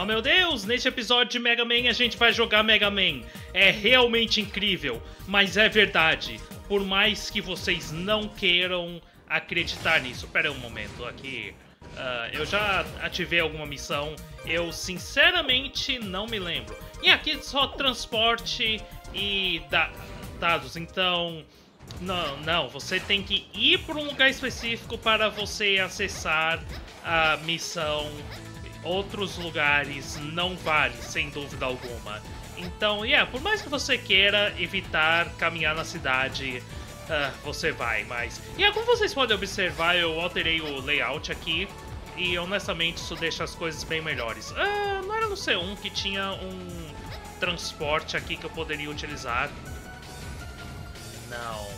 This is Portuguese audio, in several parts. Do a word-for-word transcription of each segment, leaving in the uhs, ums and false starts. Oh meu Deus, neste episódio de Mega Man a gente vai jogar Mega Man. É realmente incrível, mas é verdade. Por mais que vocês não queiram acreditar nisso. Pera aí um momento aqui. Uh, eu já ativei alguma missão. Eu sinceramente não me lembro. E aqui só transporte e da dados. Então, não, não. Você tem que ir para um lugar específico para você acessar a missão. Outros lugares não vale, sem dúvida alguma. Então, yeah, por mais que você queira evitar caminhar na cidade, uh, você vai, mas... Yeah, como vocês podem observar, eu alterei o layout aqui, e honestamente isso deixa as coisas bem melhores. Uh, não era no C um que tinha um transporte aqui que eu poderia utilizar? Não.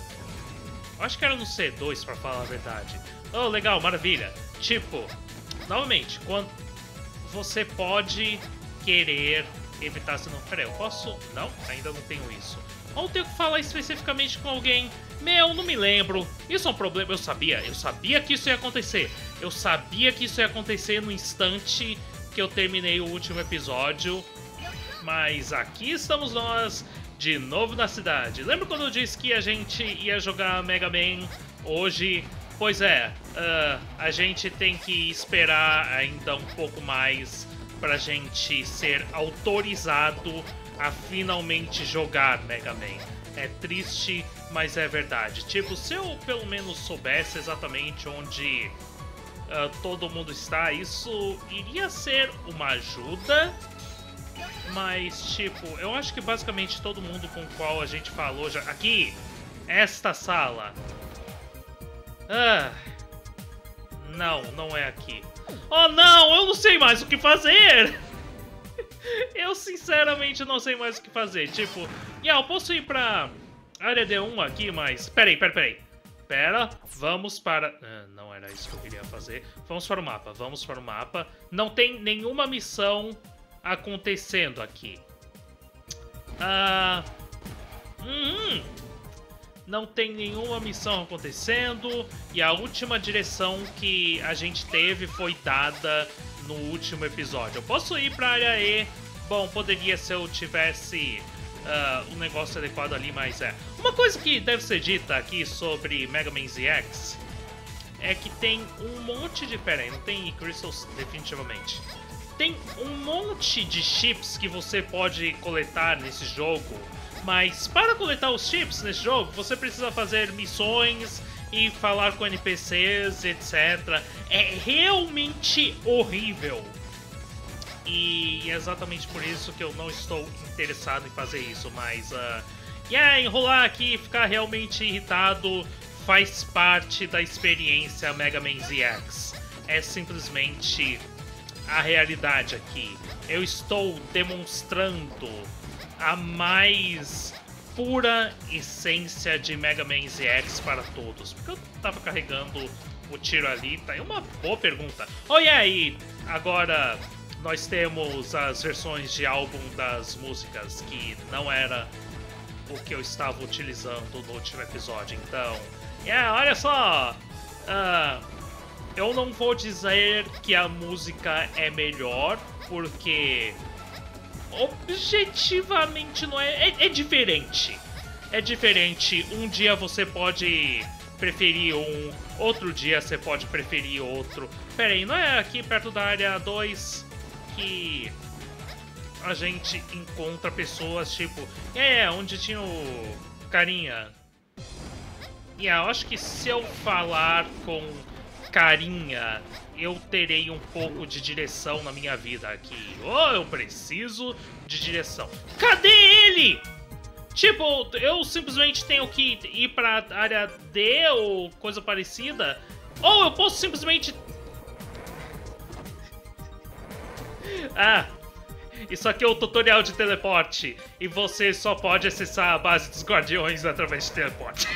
Eu acho que era no C dois, pra falar a verdade. Oh, legal, maravilha. Tipo, novamente, quando... Você pode querer evitar se não... Peraí, eu posso... Não, ainda não tenho isso. Ou tenho que falar especificamente com alguém. Meu, não me lembro. Isso é um problema. Eu sabia. Eu sabia que isso ia acontecer. Eu sabia que isso ia acontecer no instante que eu terminei o último episódio. Mas aqui estamos nós, de novo na cidade. Lembra quando eu disse que a gente ia jogar Mega Man hoje? Pois é, uh, a gente tem que esperar ainda um pouco mais pra gente ser autorizado a finalmente jogar Mega Man. É triste, mas é verdade. Tipo, se eu pelo menos soubesse exatamente onde uh, todo mundo está, isso iria ser uma ajuda. Mas, tipo, eu acho que basicamente todo mundo com o qual a gente falou já... Aqui, esta sala... Ah, não, não é aqui. Oh não, eu não sei mais o que fazer. Eu sinceramente não sei mais o que fazer. Tipo, yeah, eu posso ir pra área D um aqui, mas... Peraí, peraí, peraí. Pera, vamos para... Ah, não era isso que eu queria fazer. Vamos para o mapa, vamos para o mapa. Não tem nenhuma missão acontecendo aqui. Ah... Hum... Não tem nenhuma missão acontecendo. E a última direção que a gente teve foi dada no último episódio. Eu posso ir pra área E? Bom, poderia se eu tivesse uh, um negócio adequado ali, mas é. Uma coisa que deve ser dita aqui sobre Mega Man Z X é que tem um monte de... Pera aí, não tem e-crystals definitivamente. Tem um monte de chips que você pode coletar nesse jogo. Mas para coletar os chips nesse jogo, você precisa fazer missões e falar com N P Cs, etcétera. É realmente horrível. E é exatamente por isso que eu não estou interessado em fazer isso. Mas, uh, yeah, enrolar aqui e ficar realmente irritado faz parte da experiência Mega Man Z X. É simplesmente a realidade aqui. Eu estou demonstrando... a mais pura essência de Mega Man Z X para todos. Por que eu tava carregando o tiro ali? Tá aí uma boa pergunta. Oh, e aí? Agora nós temos as versões de álbum das músicas, que não era o que eu estava utilizando no último episódio. Então, yeah, olha só! Uh, eu não vou dizer que a música é melhor, porque... objetivamente não é, é, é diferente. É diferente. Um dia você pode preferir um, outro dia você pode preferir outro. Pera aí, não é aqui perto da área dois que a gente encontra pessoas tipo... É, onde tinha o carinha. E yeah, eu acho que se eu falar com carinha... eu terei um pouco de direção na minha vida aqui. Oh, eu preciso de direção. Cadê ele? Tipo, eu simplesmente tenho que ir pra área D ou coisa parecida? Ou eu posso simplesmente... Ah, isso aqui é o tutorial de teleporte. E você só pode acessar a base dos Guardiões através de teleporte.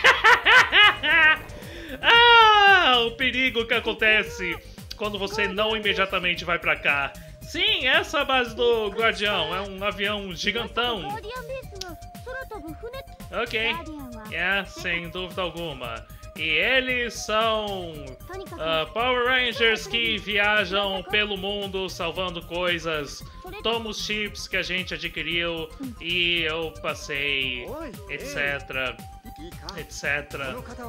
Ah, o perigo que acontece... quando você não imediatamente vai pra cá. Sim, essa é a base do Guardião. É um avião gigantão. Ok. É, sem dúvida alguma. E eles são uh, Power Rangers que viajam pelo mundo salvando coisas. Toma os chips que a gente adquiriu e eu passei, etc, etc.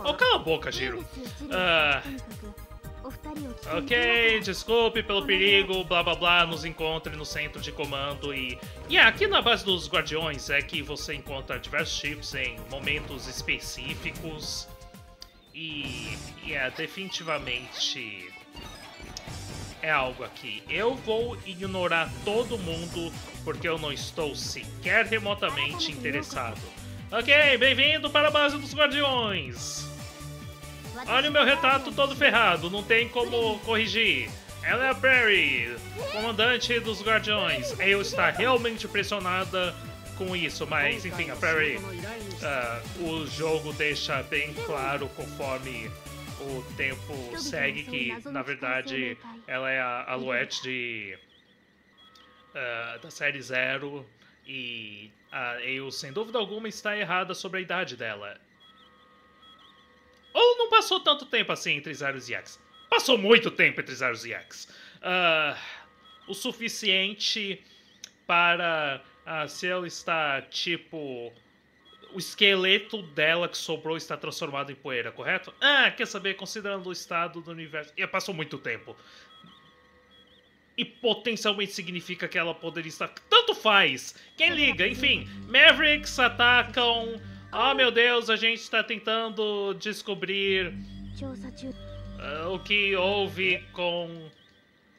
Oh, cala a boca, Giro. Uh, Ok, desculpe pelo perigo, blá blá blá, nos encontre no centro de comando e... E yeah, aqui na base dos Guardiões é que você encontra diversos chips em momentos específicos. E... é yeah, definitivamente... é algo aqui. Eu vou ignorar todo mundo, porque eu não estou sequer remotamente interessado. Ok, bem-vindo para a base dos Guardiões! Olha o meu retrato todo ferrado, não tem como corrigir. Ela é a Prairie, comandante dos Guardiões. Eu estou realmente impressionada com isso, mas enfim, a Prairie... Uh, o jogo deixa bem claro conforme o tempo segue que, na verdade, ela é a Aluette de, uh, da série Zero. E a eu, sem dúvida alguma, está errada sobre a idade dela. Ou não passou tanto tempo assim entre Zero e X? Passou muito tempo entre Zero e X. Uh, o suficiente para a Ciel estar, tipo... O esqueleto dela que sobrou está transformado em poeira, correto? Ah, quer saber? Considerando o estado do universo... E passou muito tempo. E potencialmente significa que ela poderia estar... Tanto faz! Quem liga? Enfim, Mavericks atacam... Oh, meu Deus, a gente está tentando descobrir uh, o que houve com...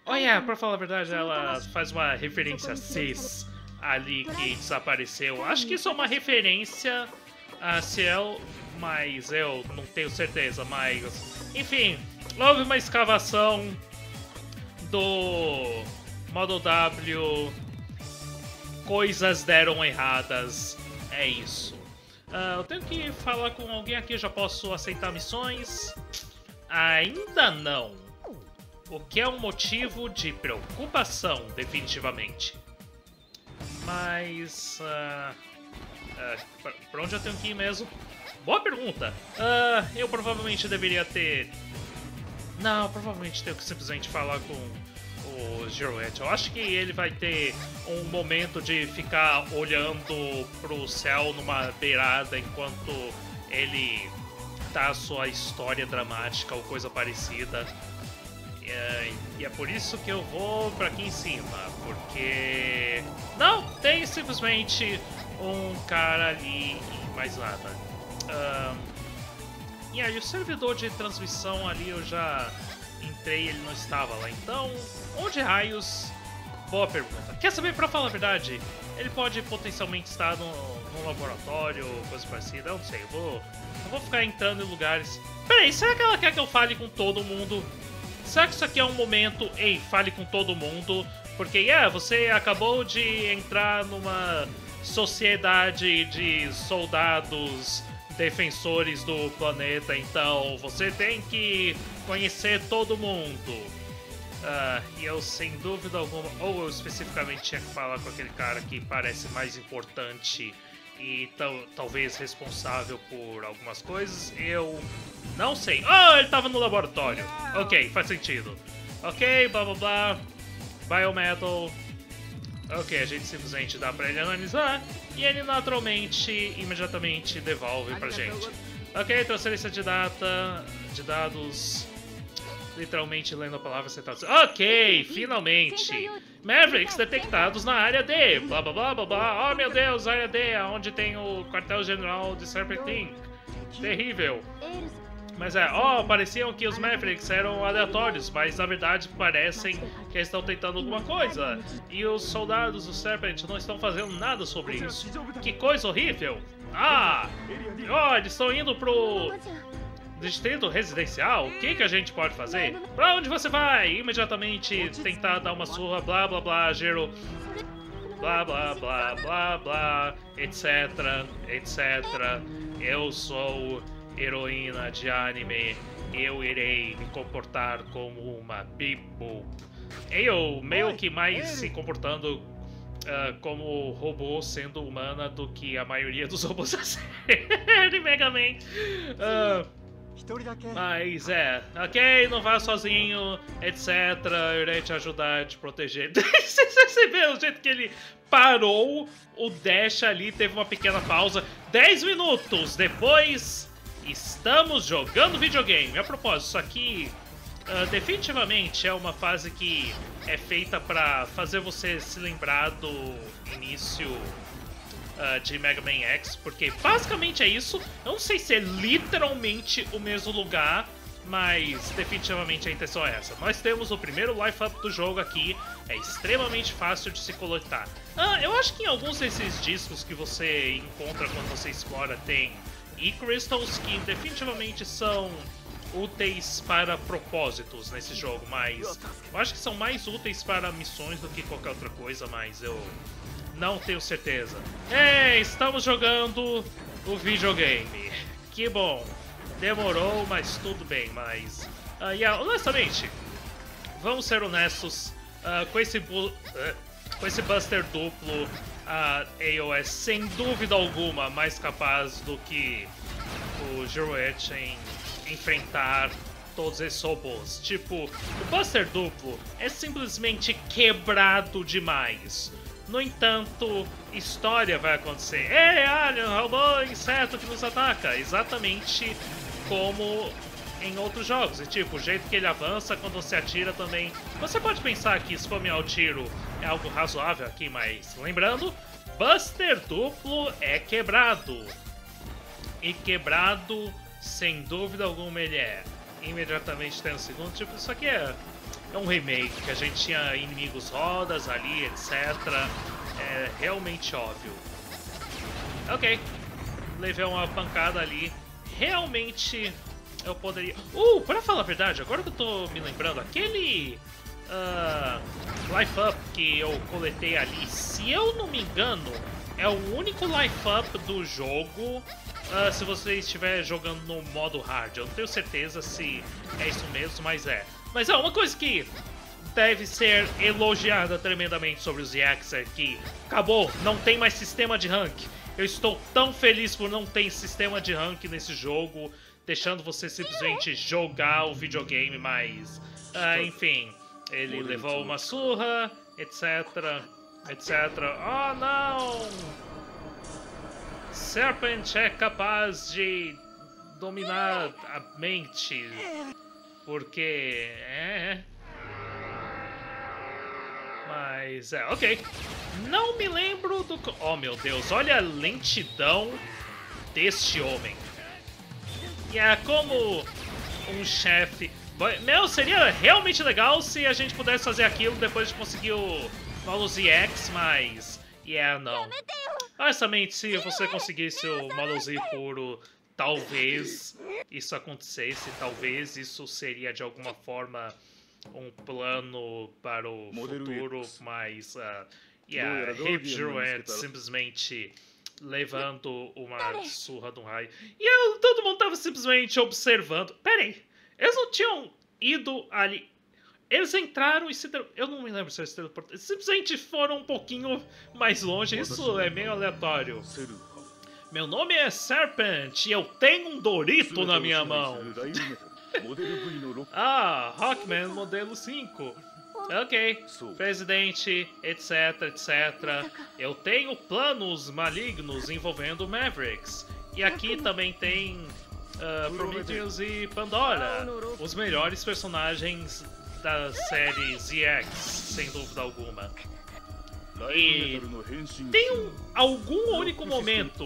Olha, para falar a verdade, ela faz uma referência a Cis ali que desapareceu. Acho que isso é uma referência a Ciel, mas eu não tenho certeza, mas... Enfim, houve uma escavação do Model W. Coisas deram erradas. É isso. Uh, eu tenho que falar com alguém aqui, eu já posso aceitar missões? Ainda não. O que é um motivo de preocupação, definitivamente. Mas... Uh, uh, pra, pra onde eu tenho que ir mesmo? Boa pergunta! Uh, eu provavelmente deveria ter... Não, provavelmente tenho que simplesmente falar com o Girouette. Eu acho que ele vai ter... um momento de ficar olhando pro céu numa beirada enquanto ele tá a sua história dramática ou coisa parecida. É, e é por isso que eu vou pra aqui em cima, porque... Não, tem simplesmente um cara ali e mais nada. Um, e aí o servidor de transmissão ali eu já entrei, ele não estava lá. Então, onde raios... Boa pergunta. Quer saber, pra falar a verdade, ele pode potencialmente estar no, no laboratório, coisa parecida, eu não sei, eu vou, eu vou ficar entrando em lugares... Peraí, será que ela quer que eu fale com todo mundo? Será que isso aqui é um momento, ei, fale com todo mundo? Porque, é, yeah, você acabou de entrar numa sociedade de soldados defensores do planeta, então você tem que conhecer todo mundo. Uh, e eu, sem dúvida alguma, ou eu especificamente tinha que falar com aquele cara que parece mais importante e talvez responsável por algumas coisas, eu não sei. Ah, ele tava no laboratório. Ok, faz sentido. Ok, blá blá blá. Biometal. Ok, a gente simplesmente dá pra ele analisar e ele naturalmente, imediatamente devolve pra gente. Ok, transferência de data, de dados... Literalmente lendo a palavra sentado. Ok, finalmente! Mavericks detectados na área D! Blá blá blá blá blá! Oh meu Deus, área D, onde tem o quartel-general de Serpent incorporated. Terrível! Mas é, oh, pareciam que os Mavericks eram aleatórios, mas na verdade parecem que estão tentando alguma coisa. E os soldados do Serpent não estão fazendo nada sobre isso. Que coisa horrível! Ah! Oh, eles estão indo pro... distrito residencial? O que, que a gente pode fazer? Pra onde você vai? Imediatamente tentar dar uma surra, blá blá blá, Gero. Blá blá blá blá blá, etc, etc. Eu sou heroína de anime. Eu irei me comportar como uma people. Eu meio que mais se comportando uh, como robô sendo humana do que a maioria dos robôs da série Mega Man. Uh, Mas é, ok, não vá sozinho, etc, eu irei te ajudar a te proteger. Vocês perceberam o jeito que ele parou o dash ali, teve uma pequena pausa. dez minutos depois, estamos jogando videogame. A propósito, isso aqui uh, definitivamente é uma fase que é feita pra fazer você se lembrar do início Uh, de Mega Man X, porque basicamente é isso. Eu não sei se é literalmente o mesmo lugar, mas definitivamente a intenção é essa. Nós temos o primeiro Life Up do jogo aqui, é extremamente fácil de se coletar. Ah, eu acho que em alguns desses discos que você encontra quando você explora tem e-crystals, que definitivamente são úteis para propósitos nesse jogo, mas eu acho que são mais úteis para missões do que qualquer outra coisa, mas eu... não tenho certeza. É, estamos jogando o videogame. Que bom. Demorou, mas tudo bem. Mas, uh, yeah, honestamente, vamos ser honestos. Uh, com, esse bu uh, com esse Buster duplo, a uh, é sem dúvida alguma mais capaz do que o Girouette em enfrentar todos esses robôs. Tipo, o Buster duplo é simplesmente quebrado demais. No entanto, história vai acontecer. É, alien, robô, inseto que nos ataca. Exatamente como em outros jogos. E tipo, o jeito que ele avança quando você atira também. Você pode pensar que spamear o tiro é algo razoável aqui, mas lembrando, Buster duplo é quebrado. E quebrado, sem dúvida alguma, ele é. Imediatamente tem um segundo, tipo, isso aqui é... é um remake, que a gente tinha inimigos rodas ali, etcétera. É realmente óbvio. Ok. Levei uma pancada ali. Realmente eu poderia... Uh, pra falar a verdade, agora que eu tô me lembrando, aquele uh, Life Up que eu coletei ali, se eu não me engano, é o único Life Up do jogo... Uh, se você estiver jogando no modo hard. Eu não tenho certeza se é isso mesmo, mas é. Mas é uma coisa que deve ser elogiada tremendamente sobre o Z X é que acabou, não tem mais sistema de rank. Eu estou tão feliz por não ter sistema de rank nesse jogo, deixando você simplesmente jogar o videogame, mas... Uh, enfim, ele levou uma surra, etc, etcétera. Oh, não! Serpent é capaz de dominar a mente, porque é... Mas é, ok. Não me lembro do... Oh, meu Deus, olha a lentidão deste homem. E é como um chefe... Meu, seria realmente legal se a gente pudesse fazer aquilo depois de conseguir o Model Z X, mas... Yeah, não. Honestamente, se você conseguisse o Model Z puro, talvez isso acontecesse, talvez isso seria de alguma forma um plano para o futuro, mas uh, yeah, Hip Girouette simplesmente levando uma surra de um raio. E eu, todo mundo tava simplesmente observando. Peraí, eles não tinham ido ali... Eles entraram e se... Eu não me lembro se eles teleportaram. Simplesmente foram um pouquinho mais longe. Isso é meio aleatório. Meu nome é Serpent e eu tenho um Dorito na minha mão. Ah, Hawkman modelo cinco. Ok. Presidente, etc, etcétera. Eu tenho planos malignos envolvendo Mavericks. E aqui também tem uh, Prometheus e Pandora. Os melhores personagens... da série Z X, sem dúvida alguma. E tem um, algum único momento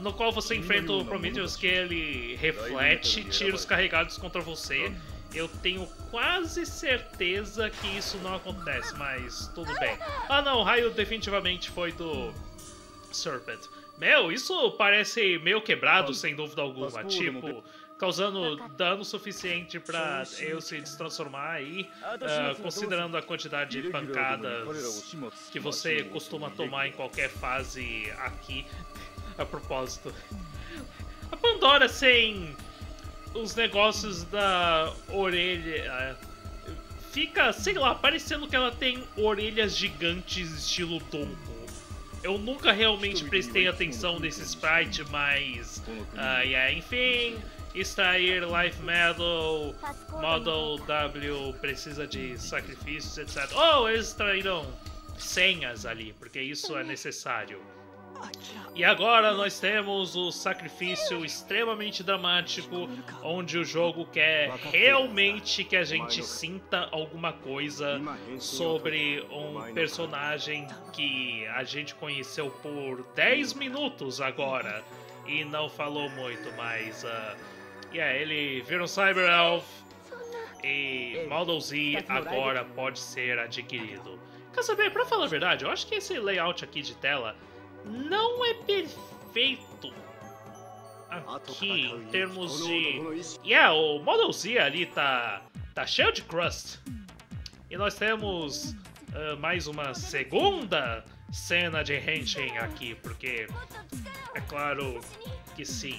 no qual você enfrenta o Prometheus que ele reflete tiros carregados contra você. Eu tenho quase certeza que isso não acontece, mas tudo bem. Ah não, o raio definitivamente foi do Serpent. Meu, isso parece meio quebrado, sem dúvida alguma. Tipo... causando dano suficiente para eu se transformar e uh, considerando a quantidade de pancadas que você costuma tomar em qualquer fase aqui. A propósito, a Pandora sem os negócios da orelha fica, sei lá, parecendo que ela tem orelhas gigantes estilo Dumbo. Eu nunca realmente prestei atenção nesse sprite, mas... Uh, yeah, enfim, extrair Life Metal, Model W precisa de sacrifícios, etcétera. Oh, eles extraíram senhas ali, porque isso é necessário. E agora nós temos o sacrifício extremamente dramático, onde o jogo quer realmente que a gente sinta alguma coisa sobre um personagem que a gente conheceu por dez minutos agora e não falou muito, mas uh, yeah, ele vira um Cyber Elf e Model Z agora pode ser adquirido. Quer saber, pra falar a verdade, eu acho que esse layout aqui de tela não é perfeito aqui em termos de... Yeah, o Model Z ali tá, tá cheio de crust. E nós temos uh, mais uma segunda cena de henshin aqui, porque é claro que sim.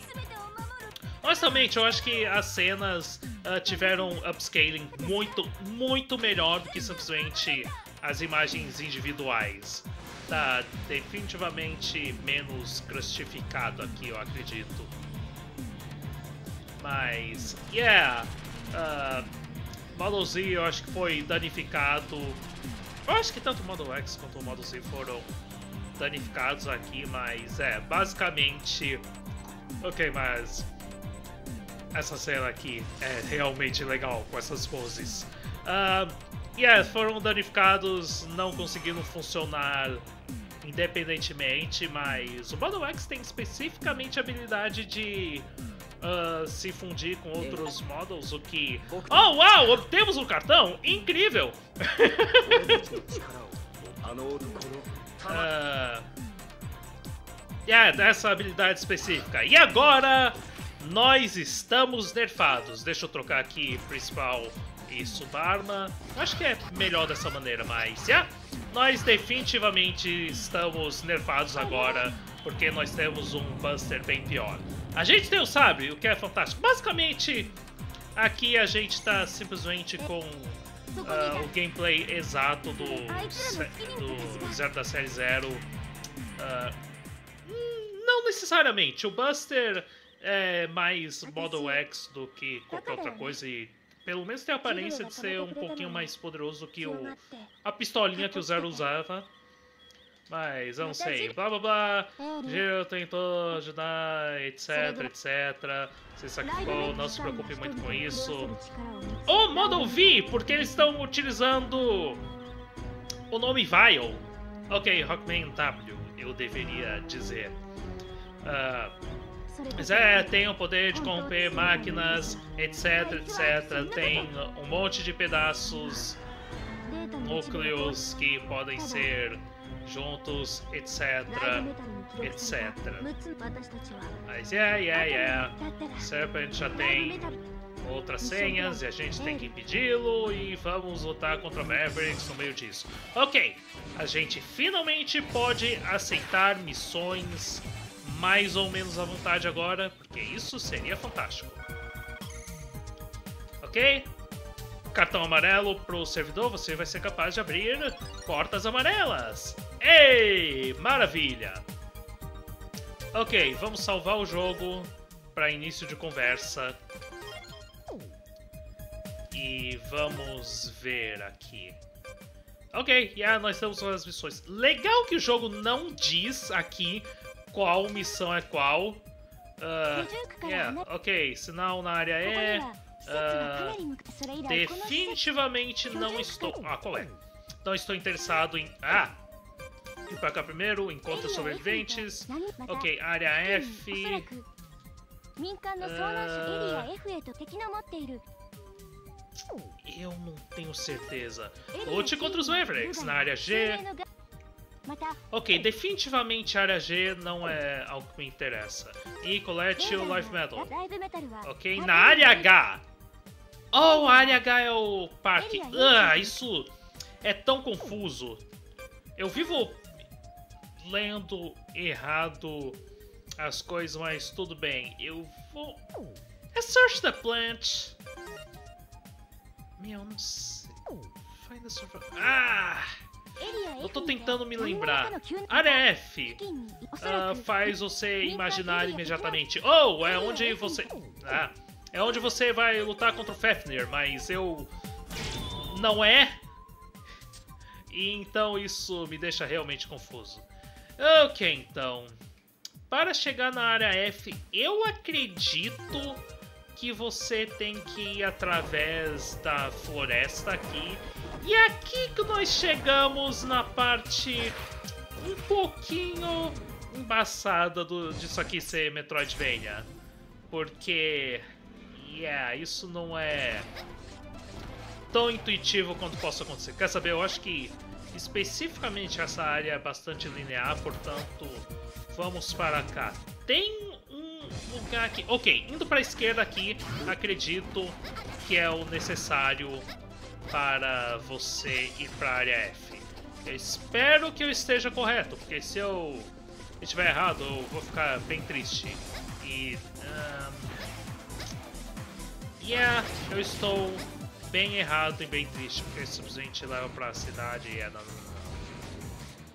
Honestamente, eu acho que as cenas uh, tiveram upscaling muito, muito melhor do que simplesmente as imagens individuais. Tá definitivamente menos crustificado aqui, eu acredito. Mas, yeah, uh, Model Z eu acho que foi danificado. Eu acho que tanto o Model X quanto o Model Z foram danificados aqui, mas é, basicamente... Ok, mas essa cena aqui é realmente legal com essas poses. Uh, E yeah, foram danificados, não conseguiram funcionar independentemente, mas o Model X tem especificamente a habilidade de uh, se fundir com outros models, o que... Oh, uau! Obtemos um cartão? Incrível! uh, yeah, essa habilidade específica. E agora, nós estamos nerfados. Deixa eu trocar aqui principal... Isso, Barma. Acho que é melhor dessa maneira, mas yeah, nós definitivamente estamos nerfados agora, porque nós temos um Buster bem pior. A gente tem o Sabre, o que é fantástico. Basicamente, aqui a gente tá simplesmente com uh, o gameplay exato do, do Zero da série Zero. Uh, não necessariamente. O Buster é mais Model X do que qualquer outra coisa e... Pelo menos tem a aparência de ser um pouquinho mais poderoso que o a pistolinha que o Zero usava. Mas eu não sei. Blá blá blá. Giro tentou ajudar, etc, etcétera. Se sacrificou, não se preocupe muito com isso. O Model V, porque eles estão utilizando o nome Vile. Ok, Rockman W, eu deveria dizer. Uh, Mas é, tem o poder de corromper máquinas, etc, etcétera. Tem um monte de pedaços, núcleos que podem ser juntos, etc, etcétera. Mas yeah, yeah, yeah. Serpent já tem outras senhas e a gente tem que impedi-lo e vamos lutar contra Mavericks no meio disso. Ok, a gente finalmente pode aceitar missões mais ou menos à vontade agora, porque isso seria fantástico. Ok? Cartão amarelo pro servidor, você vai ser capaz de abrir portas amarelas. Ei! Maravilha! Ok, vamos salvar o jogo para início de conversa. E vamos ver aqui. Ok, yeah, nós temos umas missões. Legal que o jogo não diz aqui qual missão é qual. Uh, yeah, ok, sinal na área E. Uh, definitivamente não estou... Ah, qual é? Não estou interessado em... Ah! E pra cá primeiro, encontra sobreviventes. Ok, área F. Uh... Eu não tenho certeza. Lute contra os Mavericks na área G. Ok, definitivamente a área G não é algo que me interessa. E colete o Life Metal. Ok, na área H. Oh, a área H é o parque. Ah, isso é tão confuso. Eu vivo lendo errado as coisas, mas tudo bem. Eu vou... É Search the Plant. Meu, não sei. Find the surface. Ah! Eu tô tentando me lembrar. Área F uh, faz você imaginar imediatamente. Oh, é onde você... Ah, É onde você vai lutar contra o Fafnir, mas eu... não é? Então isso me deixa realmente confuso. Ok, então... para chegar na área F, eu acredito que você tem que ir através da floresta aqui. E é aqui que nós chegamos na parte um pouquinho embaçada do, disso aqui ser Metroidvania. Porque, yeah, isso não é tão intuitivo quanto possa acontecer. Quer saber, eu acho que especificamente essa área é bastante linear, portanto... vamos para cá. Tem um lugar aqui. Ok, indo para a esquerda aqui, acredito que é o necessário para você ir para a área F. Eu espero que eu esteja correto, porque se eu estiver errado, eu vou ficar bem triste. E... Um... yeah, eu estou bem errado e bem triste, porque eu simplesmente levo para a cidade e é...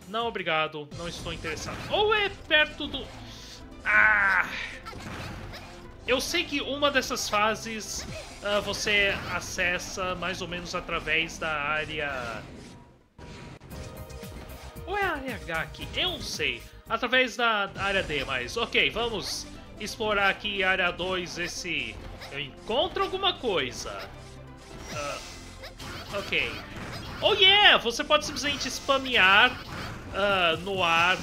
não, obrigado. Não estou interessado. Ou é perto do... ah! Eu sei que uma dessas fases uh, você acessa mais ou menos através da área... ou é a área H aqui? Eu não sei. Através da área D, mas... ok, vamos explorar aqui a área dois, esse... eu encontro alguma coisa. Uh, ok. Oh yeah! Você pode simplesmente spamear... Uh, no ar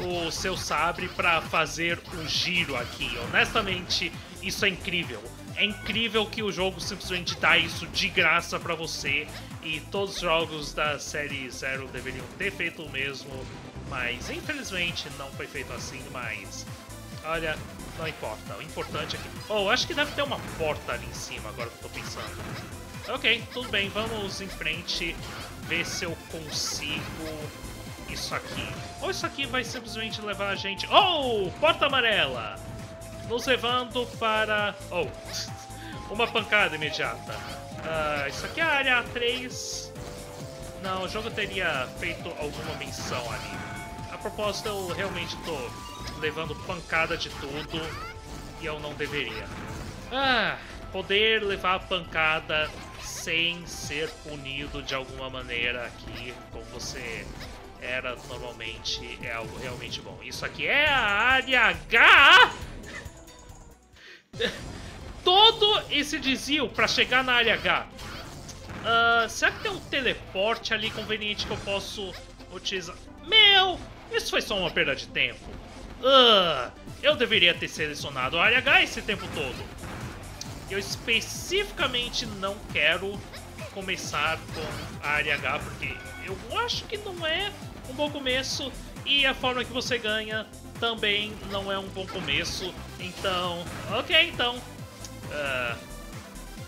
o seu sabre para fazer um giro aqui. Honestamente, isso é incrível. É incrível que o jogo simplesmente dá isso de graça para você. E todos os jogos da série Zero deveriam ter feito o mesmo, mas infelizmente não foi feito assim. Mas olha, não importa. O importante é que... oh, acho que deve ter uma porta ali em cima agora que eu tô pensando. Ok, tudo bem. Vamos em frente, ver se eu consigo... isso aqui. Ou isso aqui vai simplesmente levar a gente... oh! Porta amarela! Nos levando para... oh! Uma pancada imediata. Uh, isso aqui é a área A três. Não, o jogo teria feito alguma menção ali. A propósito, eu realmente tô levando pancada de tudo. E eu não deveria. Ah! Poder levar pancada sem ser punido de alguma maneira aqui. Como você... era normalmente, é algo realmente bom. Isso aqui é a área H! Todo esse desvio para chegar na área H. Uh, será que tem um teleporte ali conveniente que eu posso utilizar? Meu! Isso foi só uma perda de tempo. Uh, eu deveria ter selecionado a área H esse tempo todo. Eu especificamente não quero começar com a área H, porque eu acho que não é... um bom começo, e a forma que você ganha também não é um bom começo, então... ok, então... Uh,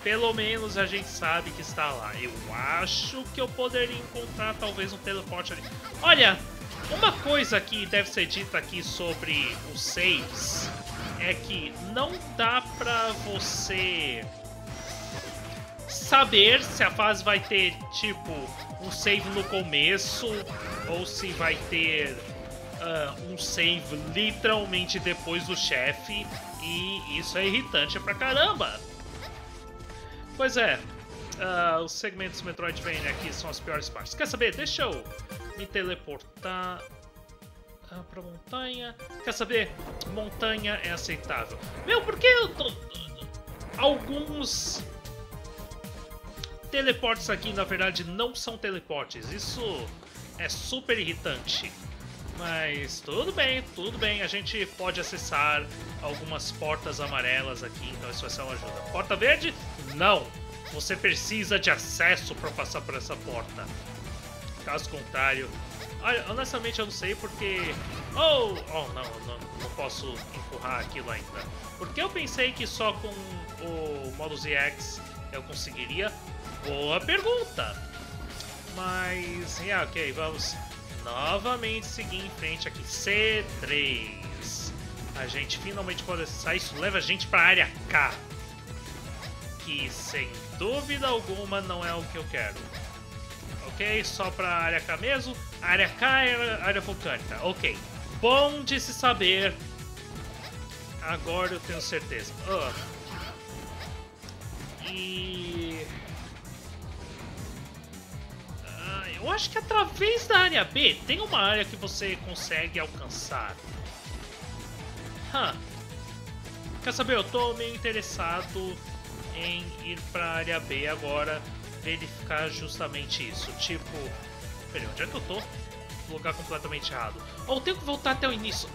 pelo menos a gente sabe que está lá. Eu acho que eu poderia encontrar talvez um teleporte ali. Olha, uma coisa que deve ser dita aqui sobre os saves é que não dá pra você saber se a fase vai ter, tipo, um save no começo ou se vai ter uh, um save literalmente depois do chefe, e isso é irritante pra caramba. Pois é, uh, os segmentos Metroidvania aqui são as piores partes. Quer saber? Deixa eu me teleportar ah, pra montanha. Quer saber? Montanha é aceitável. Meu, por que eu tô... alguns... teleportes aqui, na verdade, não são teleportes. Isso é super irritante. Mas tudo bem, tudo bem. A gente pode acessar algumas portas amarelas aqui, então isso vai ser uma ajuda. Porta verde? Não! Você precisa de acesso para passar por essa porta. Caso contrário... olha, honestamente eu não sei porque... oh, oh não, não, não posso empurrar aquilo ainda. Porque eu pensei que só com o Model Z X eu conseguiria... boa pergunta! Mas... yeah, ok, vamos novamente seguir em frente aqui. C três. A gente finalmente pode acessar. Isso leva a gente para a área K. Que, sem dúvida alguma, não é o que eu quero. Ok, só para a área K mesmo. A área K é a área vulcânica. Ok, bom de se saber. Agora eu tenho certeza. Uh. E... Ah, eu acho que através da área B tem uma área que você consegue alcançar. Hã. Quer saber? Eu tô meio interessado em ir pra área B agora, verificar justamente isso. Tipo... Peraí, onde é que eu tô? Lugar completamente errado. Ou oh, tenho que voltar até o início.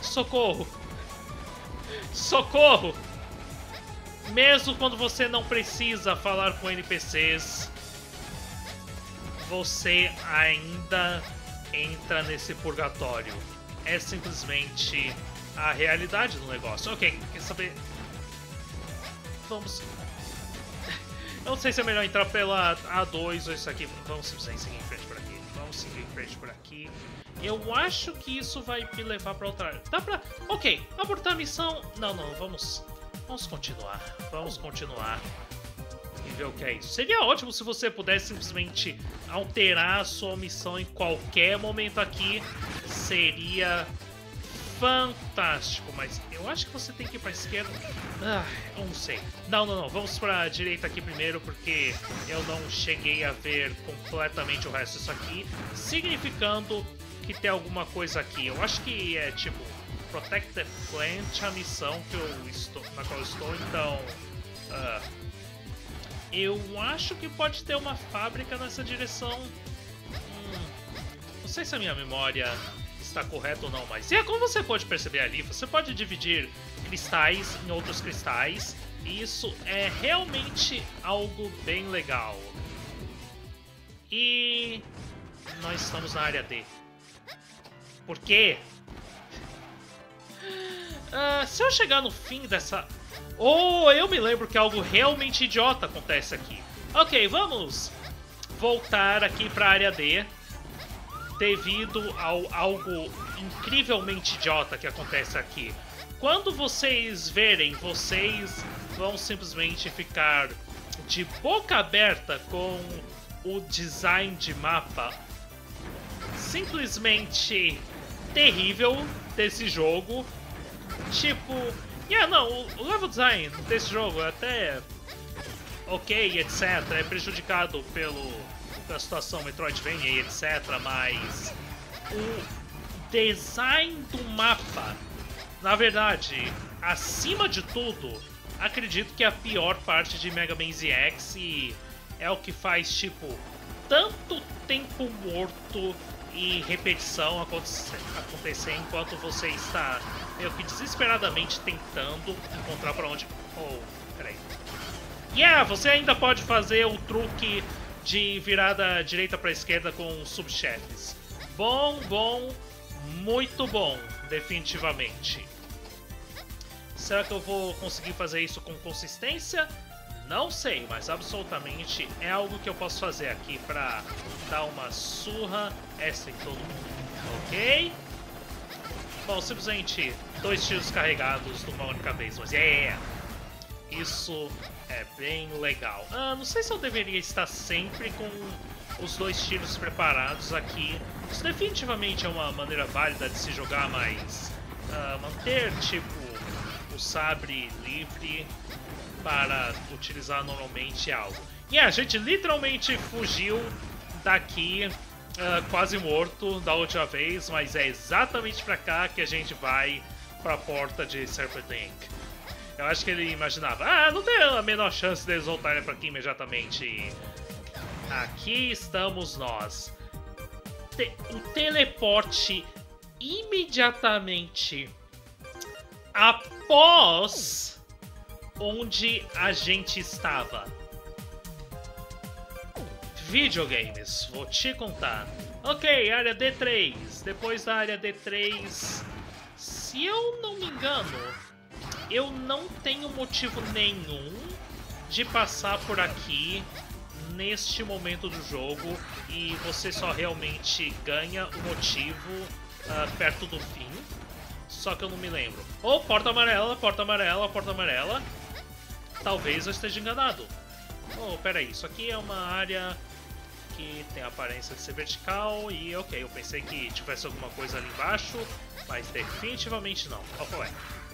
Socorro! Socorro! Mesmo quando você não precisa falar com N P Cs, você ainda entra nesse purgatório. É simplesmente a realidade do negócio. Ok, quer saber? Vamos... Eu não sei se é melhor entrar pela A dois ou isso aqui. Vamos simplesmente seguir em frente por aqui. Vamos seguir em frente por aqui. Eu acho que isso vai me levar pra outra área. Dá pra... Ok, abortar a missão... Não, não, vamos... Vamos continuar. Vamos continuar. E ver o que é isso. Seria ótimo se você pudesse simplesmente alterar a sua missão em qualquer momento aqui. Seria... fantástico, mas eu acho que você tem que ir pra esquerda. Ah, eu não sei. Não, não, não. Vamos pra direita aqui primeiro, porque eu não cheguei a ver completamente o resto disso aqui. Significando que tem alguma coisa aqui. Eu acho que é tipo Protect the Plant, a missão que eu estou, na qual eu estou, então. Uh, eu acho que pode ter uma fábrica nessa direção. Hum, não sei se a minha memória está correto ou não, mas é como você pode perceber ali, você pode dividir cristais em outros cristais, e isso é realmente algo bem legal. E nós estamos na área D. Por quê? Ah, se eu chegar no fim dessa... Oh, eu me lembro que algo realmente idiota acontece aqui. Ok, vamos voltar aqui para a área D. Devido ao algo incrivelmente idiota que acontece aqui. Quando vocês verem, vocês vão simplesmente ficar de boca aberta com o design de mapa simplesmente terrível desse jogo. Tipo... Yeah, não, o level design desse jogo é até ok, etcétera. É prejudicado pelo... da situação Metroidvania e etcétera, mas o design do mapa, na verdade, acima de tudo, acredito que é a pior parte de Mega Man Z X e é o que faz, tipo, tanto tempo morto e repetição acontecer, acontecer enquanto você está meio que desesperadamente tentando encontrar pra onde... Oh, peraí. Yeah, você ainda pode fazer o truque de virar da direita para esquerda com subchefes. Bom, bom, muito bom, definitivamente. Será que eu vou conseguir fazer isso com consistência? Não sei, mas absolutamente é algo que eu posso fazer aqui para dar uma surra essa em todo mundo, ok? Bom, simplesmente dois tiros carregados de uma única vez, mas yeah! Isso é bem legal. Ah, não sei se eu deveria estar sempre com os dois tiros preparados aqui. Isso definitivamente é uma maneira válida de se jogar, mas ah, manter tipo o sabre livre para utilizar normalmente é algo. E yeah, a gente literalmente fugiu daqui ah, quase morto da última vez, mas é exatamente para cá que a gente vai, para a porta de Serpent Incorporated. Eu acho que ele imaginava, ah, não tem a menor chance deles voltarem pra aqui imediatamente. Aqui estamos nós. Te- o teleporte imediatamente após onde a gente estava. Videogames, vou te contar. Ok, área D três. Depois da área D três, se eu não me engano... Eu não tenho motivo nenhum de passar por aqui neste momento do jogo e você só realmente ganha o motivo uh, perto do fim, só que eu não me lembro. Ou oh, porta amarela, porta amarela, porta amarela, talvez eu esteja enganado. Oh, peraí, isso aqui é uma área que tem a aparência de ser vertical e ok, eu pensei que tivesse alguma coisa ali embaixo, mas definitivamente não. Qual é?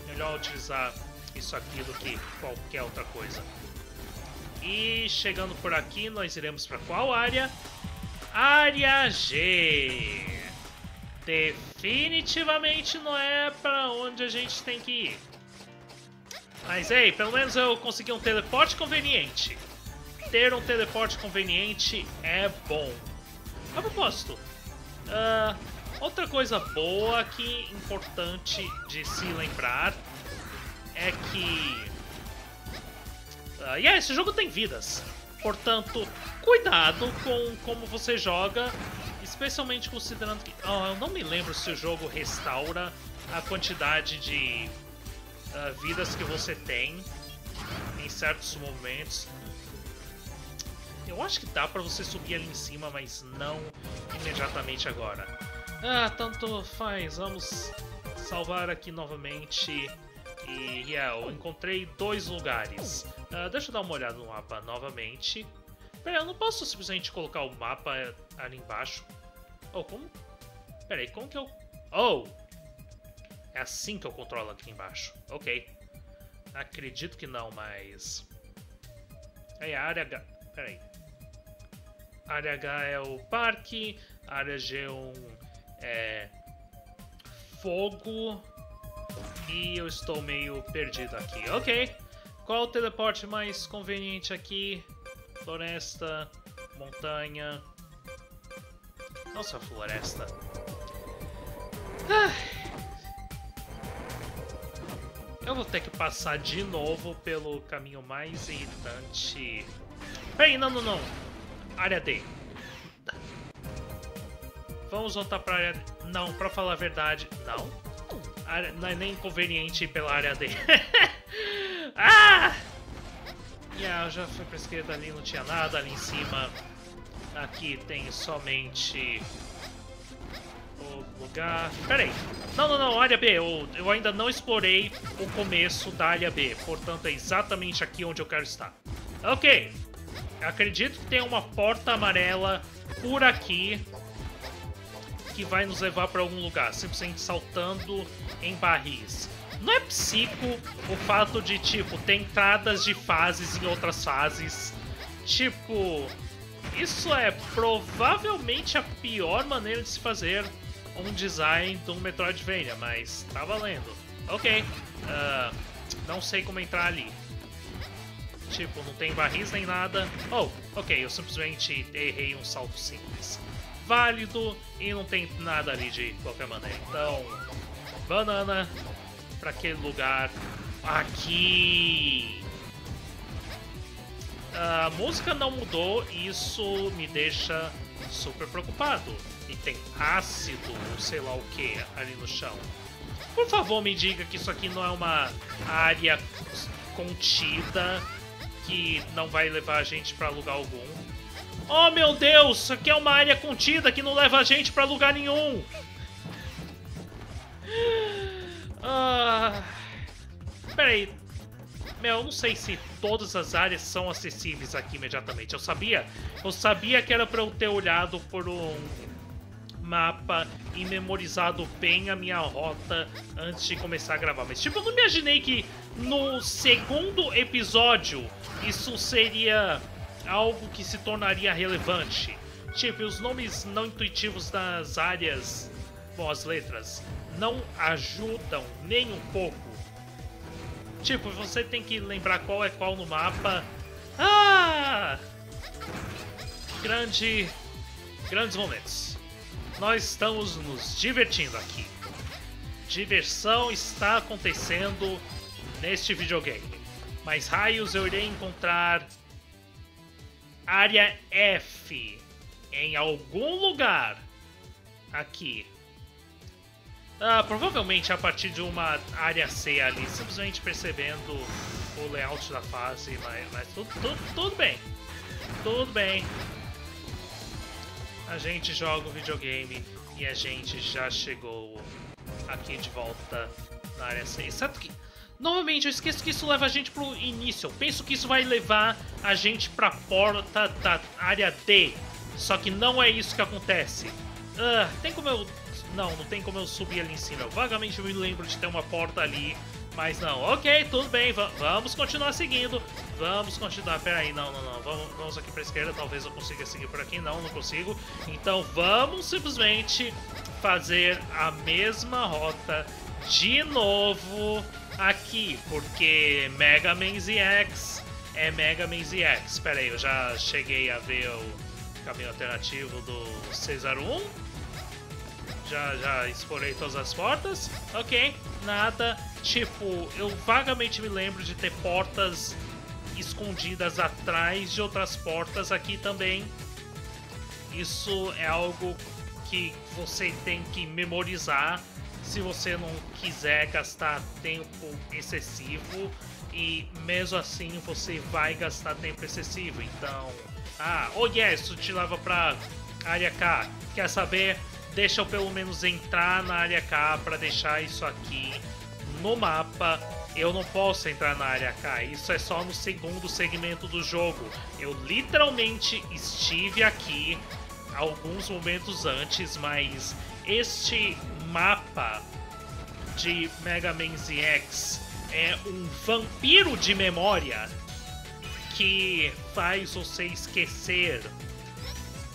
Melhor utilizar isso aqui do que qualquer outra coisa. E chegando por aqui, nós iremos para qual área? Área G. Definitivamente não é para onde a gente tem que ir. Mas ei, pelo menos eu consegui um teleporte conveniente. Ter um teleporte conveniente é bom. A propósito, uh, outra coisa boa que importante de se lembrar é que... Uh, e yeah, esse jogo tem vidas, portanto, cuidado com como você joga, especialmente considerando que... Oh, eu não me lembro se o jogo restaura a quantidade de uh, vidas que você tem em certos momentos. Eu acho que dá pra você subir ali em cima, mas não imediatamente agora. Ah, tanto faz, vamos salvar aqui novamente. E yeah, eu encontrei dois lugares. Uh, deixa eu dar uma olhada no mapa novamente. Peraí, eu não posso simplesmente colocar o mapa ali embaixo. Oh, como? Peraí, como que eu... Oh! É assim que eu controlo aqui embaixo. Ok. Acredito que não, mas... É a área H... Peraí. A área H é o parque. A área G um é... fogo. E eu estou meio perdido aqui. Ok. Qual o teleporte mais conveniente aqui? Floresta, montanha... Nossa, floresta. Ah. Eu vou ter que passar de novo pelo caminho mais irritante. Peraí, não, não, não. Área D. Vamos voltar pra área D. Não, pra falar a verdade, não. Área... Não é nem conveniente ir pela área D. Ah! Yeah, eu já fui pra esquerda ali, não tinha nada ali em cima. Aqui tem somente o lugar... Peraí. Não, não, não, área B. Eu, eu ainda não explorei o começo da área B. Portanto, é exatamente aqui onde eu quero estar. Ok. Acredito que tem uma porta amarela por aqui que vai nos levar pra algum lugar. Simplesmente saltando em barris. Não é psico o fato de, tipo, ter entradas de fases em outras fases. Tipo, isso é provavelmente a pior maneira de se fazer um design de um Metroidvania, mas tá valendo. Ok, uh, não sei como entrar ali. Tipo, não tem barris nem nada. Oh, ok, eu simplesmente errei um salto simples. Válido, e não tem nada ali de qualquer maneira. Então, banana... Pra aquele lugar aqui. A música não mudou, isso me deixa super preocupado. E tem ácido, sei lá o que, ali no chão. Por favor, me diga que isso aqui não é uma área contida que não vai levar a gente pra lugar algum. Oh, meu Deus, isso aqui é uma área contida que não leva a gente pra lugar nenhum. Ah, peraí, meu, eu não sei se todas as áreas são acessíveis aqui imediatamente. Eu sabia, eu sabia que era pra eu ter olhado por um mapa e memorizado bem a minha rota antes de começar a gravar. Mas tipo, eu não imaginei que no segundo episódio isso seria algo que se tornaria relevante. Tipo, os nomes não intuitivos das áreas, bom, as letras... não ajudam nem um pouco. Tipo, você tem que lembrar qual é qual no mapa. Ah! Grande... Grandes momentos. Nós estamos nos divertindo aqui. Diversão está acontecendo neste videogame. Mas raios, eu irei encontrar... área F. Em algum lugar. Aqui. Ah, provavelmente a partir de uma área C ali, simplesmente percebendo o layout da fase, mas, mas tudo, tudo, tudo bem. Tudo bem. A gente joga o videogame e a gente já chegou aqui de volta na área C. Exceto que, novamente, eu esqueço que isso leva a gente pro início. Eu penso que isso vai levar a gente pra porta da área D. Só que não é isso que acontece. Ah, tem como eu... Não, não tem como eu subir ali em cima. Eu vagamente me lembro de ter uma porta ali, Mas não, ok, tudo bem, vamos continuar seguindo. Vamos continuar, peraí, não, não, não, vamos, vamos aqui pra esquerda, talvez eu consiga seguir por aqui, não, não consigo. Então vamos simplesmente fazer a mesma rota de novo aqui, porque Mega Man Z X é Mega Man Z X. Pera aí, eu já cheguei a ver o caminho alternativo do seis zero um, já, já explorei todas as portas, ok, nada. Tipo, eu vagamente me lembro de ter portas escondidas atrás de outras portas aqui também. Isso é algo que você tem que memorizar se você não quiser gastar tempo excessivo. E mesmo assim você vai gastar tempo excessivo. Então, ah, oh yes, isso te leva pra área K. Quer saber? Deixa eu pelo menos entrar na área K pra deixar isso aqui no mapa. Eu não posso entrar na área K, isso é só no segundo segmento do jogo. Eu literalmente estive aqui alguns momentos antes, mas este mapa de Mega Man Z X é um vampiro de memória que faz você esquecer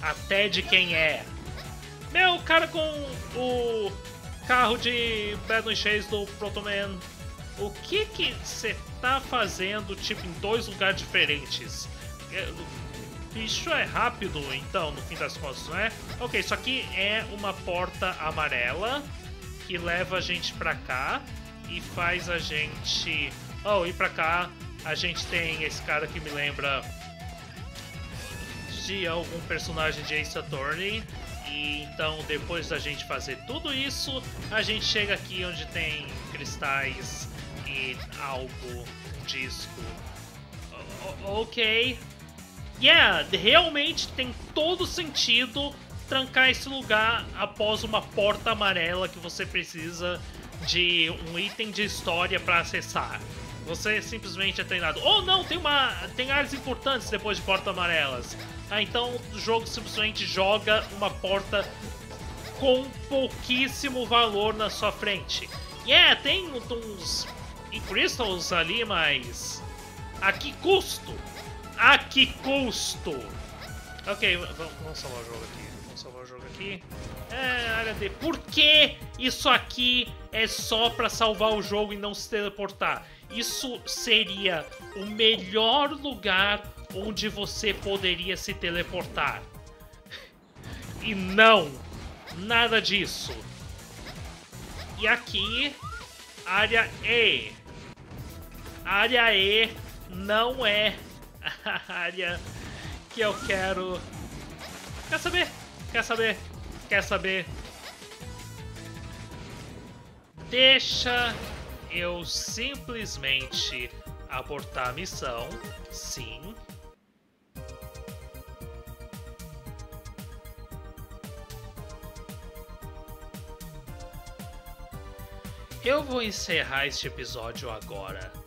até de quem é. Meu, cara com o carro de Battle Chase do Proto Man. O que que você tá fazendo, tipo, em dois lugares diferentes? O bicho é rápido, então, no fim das contas, não é? Ok, isso aqui é uma porta amarela que leva a gente pra cá e faz a gente... Oh, e pra cá a gente tem esse cara que me lembra de algum personagem de Ace Attorney. E então, depois da gente fazer tudo isso, a gente chega aqui onde tem cristais... E algo, um disco. O ok. Yeah, realmente tem todo sentido trancar esse lugar após uma porta amarela que você precisa de um item de história para acessar. Você simplesmente é treinado. Ou não, tem uma, tem áreas importantes depois de portas amarelas. Ah, então o jogo simplesmente joga uma porta com pouquíssimo valor na sua frente. Yeah, tem uns e-crystals ali, mas a que custo? A que custo? Ok, vamos salvar o jogo aqui. Vamos salvar o jogo aqui. É, área D. Por que isso aqui é só pra salvar o jogo e não se teleportar? Isso seria o melhor lugar onde você poderia se teleportar. E não, nada disso. E aqui, área E. Área E não é a área que eu quero. Quer saber? Quer saber? Quer saber? Deixa eu simplesmente abortar a missão. Sim. Eu vou encerrar este episódio agora.